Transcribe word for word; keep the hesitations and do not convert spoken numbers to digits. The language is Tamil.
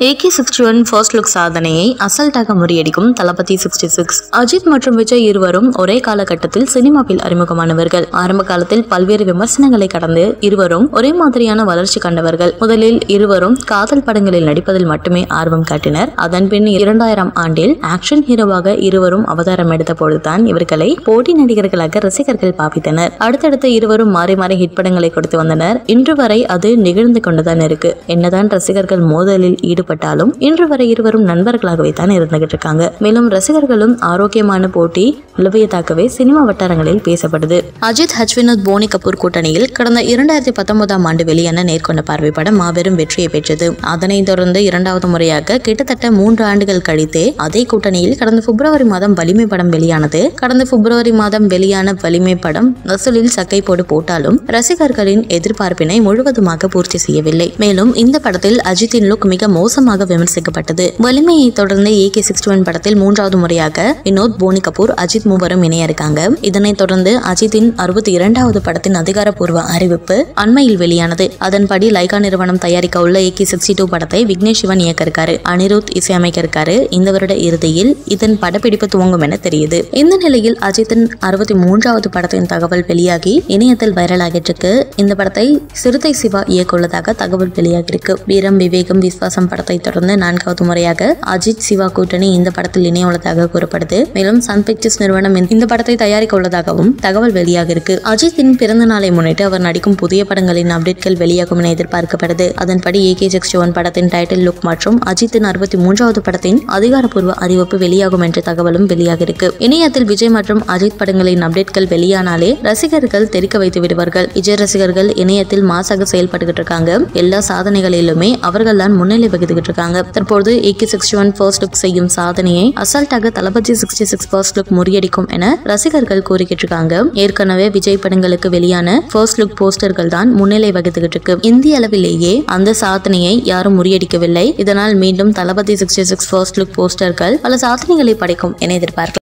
A K sixty-one first look சாதனையை அசல்ட்டாக முறியடிக்கும் தளபதி sixty-six. அஜித் மற்றும் விஜய் இருவரும் ஒரே காலகட்டத்தில் சினிமாவில் அறிமுகமானவர்கள். ஆரம்ப காலத்தில் பல்வேறு விமர்சனங்களை கடந்து இருவரும் ஒரே மாதிரியான வளர்ச்சி கண்டவர்கள். முதலில் இருவரும் காதல் படங்களில் நடிப்பதில் மட்டுமே ஆர்வம் காட்டினர். அதன் பின் இரண்டாயிரம் ஆண்டில் ஆக்ஷன் ஹீரோவாக இருவரும் அவதாரம் எடுத்த பொழுதுதான் இவர்களை போட்டி நடிகர்களாக ரசிகர்கள் பாவித்தனர். அடுத்தடுத்து இருவரும் மாறி மாறி ஹிட் படங்களை கொடுத்து வந்தனர். இன்று வரை அது நிகழ்ந்து கொண்டுதான் இருக்கு. என்னதான் ரசிகர்கள் மோதலில் ஈடுபட்டு பட்டாலும் இன்று வரை இருவரும் நண்பர்களாகவே தான் இருந்துகிட்டு இருக்காங்க. மேலும் ரசிகர்களும் ஆரோக்கியமான போட்டி நிலவியதாகவே சினிமா வட்டாரங்களில் பேசப்படுது. அஜித் ஹச்வினோத் போனி கபூர் கூட்டணியில் கடந்த இரண்டாயிரத்தி பத்தொன்பதாம் ஆண்டு வெளியான நேர்கொண்ட பார்வை படம் மாபெரும் வெற்றியை பெற்றது. அதனை தொடர்ந்து இரண்டாவது முறையாக கிட்டத்தட்ட மூன்று ஆண்டுகள் கழித்தே அதே கூட்டணியில் கடந்த பிப்ரவரி மாதம் வலிமை படம் வெளியானது. கடந்த பிப்ரவரி மாதம் வெளியான வலிமை படம் வசூலில் சக்கை போடு போட்டாலும் ரசிகர்களின் எதிர்பார்ப்பினை முழுவதுமாக பூர்த்தி செய்யவில்லை. மேலும் இந்த படத்தில் அஜித்தின் லுக் மிக மோசமாக விமர்சிக்கப்பட்டது. வலிமையை தொடர்ந்து A K sixty-one படத்தில் மூன்றாவது முறையாக வினோத், போனி கபூர், அஜித் மூவரும் இணைய இருக்காங்க. இதனைத் தொடர்ந்து அஜித்தின் அறுபத்தி இரண்டாவது படத்தின் அதிகாரப்பூர்வ அறிவிப்பு அண்மையில் வெளியானது. அதன்படி லைகா நிறுவனம் தயாரிக்க உள்ள A K sixty-two படத்தை விக்னேஷ் சிவன் இயக்க இருக்காரு. அனிருத் இசையமைக்க இருக்காரு. இந்த வருட இறுதியில் இதன் படப்பிடிப்பு துவங்கும் என தெரியுது. இந்த நிலையில் அஜித்தின் அறுபத்தி மூன்றாவது படத்தின் தகவல் வெளியாகி இணையத்தில் வைரல் ஆகிட்டு இருக்கு. இந்த படத்தை சிறுத்தை சிவா இயக்க உள்ளதாக தகவல் வெளியாகிருக்கு. வீரம், விவேகம், விஸ்வாசம் படத்தை தொடர்ந்து நான்காவது முறையாக அஜித் சிவா கூட்டணி இந்த படத்தில் இணைய உள்ளதாக கூறப்படுது. மேலும் சன் பிக்சர்ஸ் நிறுவனம் இந்த படத்தை தயாரிக்க உள்ளதாகவும் தகவல் வெளியாக இருக்கு. அஜித்தின் பிறந்த நாளை முன்னிட்டு அவர் நடிக்கும் புதிய படங்களின் அப்டேட்கள் வெளியாகும் என எதிர்பார்க்கப்படுது. அதன்படி A K sixty-one படத்தின் டைட்டில் லுக் மற்றும் அஜித்தின் அறுபத்தி மூன்றாவது படத்தின் அதிகாரப்பூர்வ அறிவிப்பு வெளியாகும் என்ற தகவலும் வெளியாக இருக்கு. இணையத்தில் விஜய் மற்றும் அஜித் படங்களின் அப்டேட்கள் வெளியானாலே ரசிகர்கள் தெரிக்க வைத்து விடுவார்கள். விஜய் ரசிகர்கள் இணையத்தில் மாசாக செயல்பட்டு இருக்காங்க. எல்லா சாதனைகளிலுமே அவர்கள் தான் முன்னிலை தற்போது A K sixty-one first look செய்யும் சாதனையை அசால்ட்டாக தளபதி sixty-six first look முறியடிக்கும் என ரசிகர்கள் கூறிக்கிட்டு இருக்காங்க. ஏற்கனவே விஜய் படங்களுக்கு வெளியான first look போஸ்டர்கள் தான் முன்னிலை வகித்துக்கிட்டு இருக்கு. இந்திய அளவிலேயே அந்த சாதனையை யாரும் முறியடிக்கவில்லை. இதனால் மீண்டும் தளபதி sixty-six first look போஸ்டர்கள் பல சாதனைகளை படைக்கும் என எதிர்பார்க்கலாம்.